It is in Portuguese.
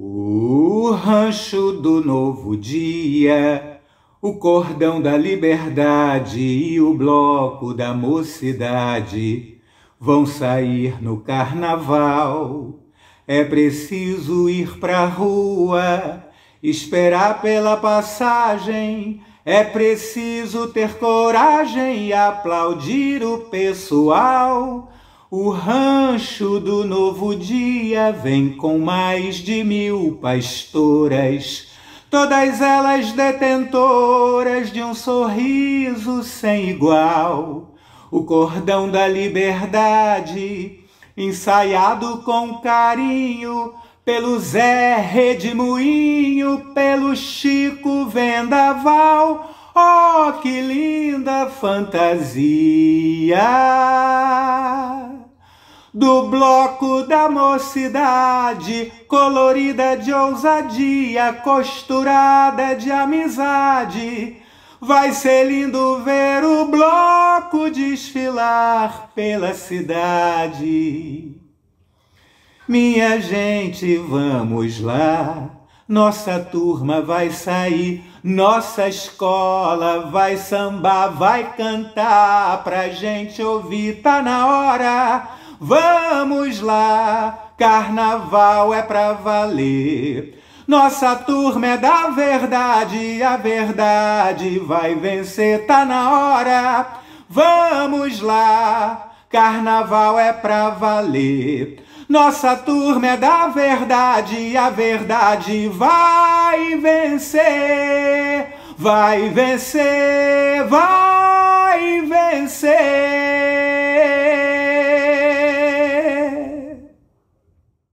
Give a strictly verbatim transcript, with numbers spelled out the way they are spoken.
O Rancho do Novo Dia, o Cordão da Liberdade e o Bloco da Mocidade vão sair no carnaval. É preciso ir pra rua, esperar pela passagem. É preciso ter coragem e aplaudir o pessoal. O Rancho do Novo Dia vem com mais de mil pastoras, todas elas detentoras de um sorriso sem igual. O Cordão da Liberdade, ensaiado com carinho pelo Zé Redemoinho, pelo Chico Vendaval. Oh, que linda fantasia! Do Bloco da Mocidade, colorida de ousadia, costurada de amizade, vai ser lindo ver o bloco desfilar pela cidade. Minha gente, vamos lá, nossa turma vai sair, nossa escola vai sambar, vai cantar pra gente ouvir, tá na hora. Vamos lá, carnaval é pra valer. Nossa turma é da verdade, a verdade vai vencer, tá na hora. Vamos lá, carnaval é pra valer. Nossa turma é da verdade, a verdade vai vencer, vai vencer, vai vencer.